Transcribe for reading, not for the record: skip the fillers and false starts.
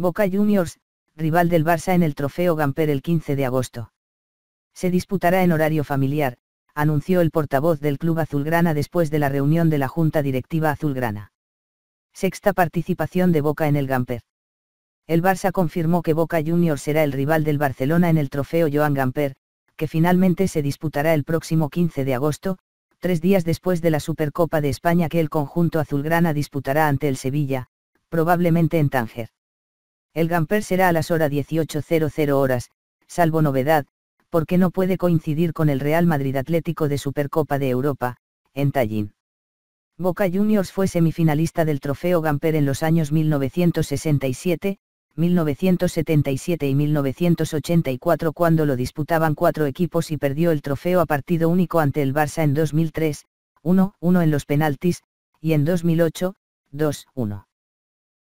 Boca Juniors, rival del Barça en el Trofeo Gamper el 15 de agosto. Se disputará en horario familiar, anunció el portavoz del club azulgrana después de la reunión de la Junta Directiva azulgrana. Sexta participación de Boca en el Gamper. El Barça confirmó que Boca Juniors será el rival del Barcelona en el Trofeo Joan Gamper, que finalmente se disputará el próximo 15 de agosto, 3 días después de la Supercopa de España que el conjunto azulgrana disputará ante el Sevilla, probablemente en Tánger. El Gamper será a las horas 18:00 horas, salvo novedad, porque no puede coincidir con el Real Madrid Atlético de Supercopa de Europa, en Tallinn. Boca Juniors fue semifinalista del Trofeo Gamper en los años 1967, 1977 y 1984 cuando lo disputaban 4 equipos y perdió el trofeo a partido único ante el Barça en 2003, 1-1 en los penaltis, y en 2008, 2-1.